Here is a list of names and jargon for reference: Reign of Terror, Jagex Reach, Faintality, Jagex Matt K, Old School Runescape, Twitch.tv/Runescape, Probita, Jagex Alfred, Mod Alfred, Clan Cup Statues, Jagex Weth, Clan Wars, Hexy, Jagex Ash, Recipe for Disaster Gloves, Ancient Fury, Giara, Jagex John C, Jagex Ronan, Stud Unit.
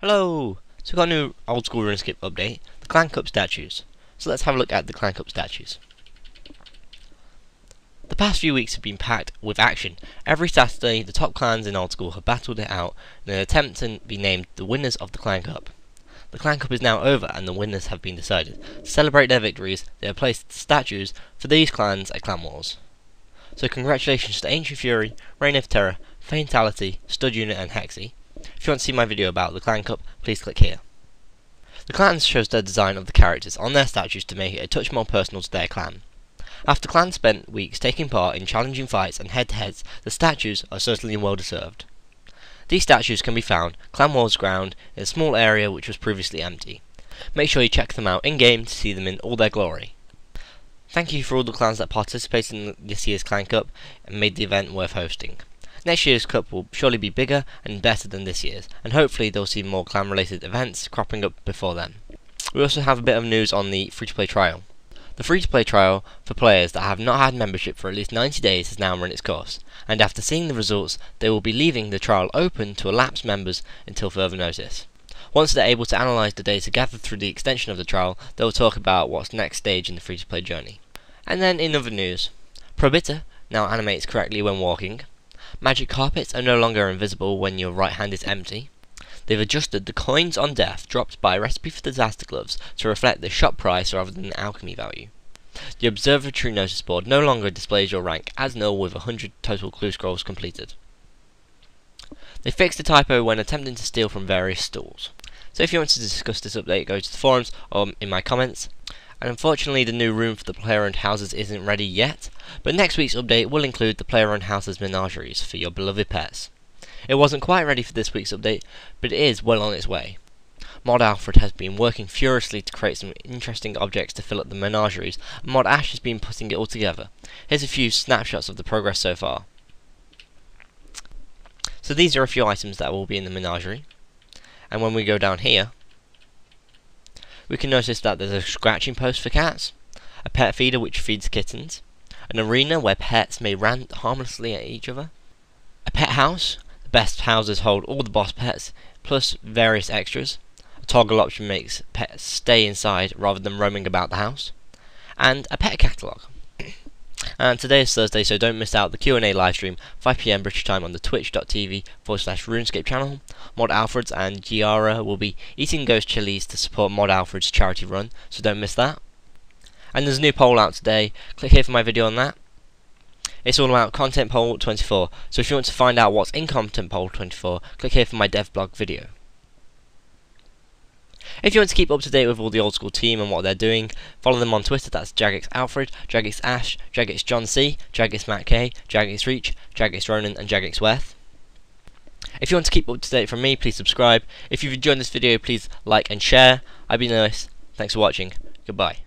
Hello! So we've got a new Old School Runescape update, the Clan Cup Statues. So let's have a look at the Clan Cup Statues. The past few weeks have been packed with action. Every Saturday, the top clans in Old School have battled it out in an attempt to be named the winners of the Clan Cup. The Clan Cup is now over and the winners have been decided. To celebrate their victories, they have placed statues for these clans at Clan Wars. So congratulations to Ancient Fury, Reign of Terror, Faintality, Stud Unit and Hexy. If you want to see my video about the Clan Cup, please click here. The clans chose their design of the characters on their statues to make it a touch more personal to their clan. After clans spent weeks taking part in challenging fights and head-to-heads, the statues are certainly well deserved. These statues can be found Clan Wars ground in a small area which was previously empty. Make sure you check them out in-game to see them in all their glory. Thank you for all the clans that participated in this year's Clan Cup and made the event worth hosting. Next year's cup will surely be bigger and better than this year's, and hopefully they'll see more clan related events cropping up before then. We also have a bit of news on the free-to-play trial. The free-to-play trial for players that have not had membership for at least 90 days has now run its course, and after seeing the results they will be leaving the trial open to elapsed members until further notice. Once they're able to analyse the data gathered through the extension of the trial, they'll talk about what's next stage in the free-to-play journey. And then in other news, Probita now animates correctly when walking. Magic carpets are no longer invisible when your right hand is empty. They've adjusted the coins on death dropped by Recipe for Disaster Gloves to reflect the shop price rather than the alchemy value. The observatory notice board no longer displays your rank as null with 100 total clue scrolls completed. They fixed a typo when attempting to steal from various stalls. So if you want to discuss this update, go to the forums or in my comments. And unfortunately the new room for the player-owned houses isn't ready yet, but next week's update will include the player-owned houses menageries for your beloved pets. It wasn't quite ready for this week's update, but it is well on its way. Mod Alfred has been working furiously to create some interesting objects to fill up the menageries, and Mod Ash has been putting it all together. Here's a few snapshots of the progress so far. So these are a few items that will be in the menagerie, and when we go down here, we can notice that there's a scratching post for cats, a pet feeder which feeds kittens, an arena where pets may rant harmlessly at each other, a pet house, the best houses hold all the boss pets, plus various extras, a toggle option makes pets stay inside rather than roaming about the house, and a pet catalogue. And today is Thursday, so don't miss out the Q&A livestream, 5 PM British time on the Twitch.tv/Runescape channel. Mod Alfred and Giara will be eating ghost chilies to support Mod Alfred's charity run, so don't miss that. And there's a new poll out today, click here for my video on that. It's all about Content Poll 24, so if you want to find out what's in Content Poll 24, click here for my dev blog video. If you want to keep up to date with all the Old School team and what they're doing, follow them on Twitter, that's Jagex Alfred, Jagex Ash, Jagex John C, Jagex Matt K, Jagex Reach, Jagex Ronan and Jagex Weth. If you want to keep up to date from me, please subscribe. If you've enjoyed this video, please like and share. I've been Lewis, thanks for watching, goodbye.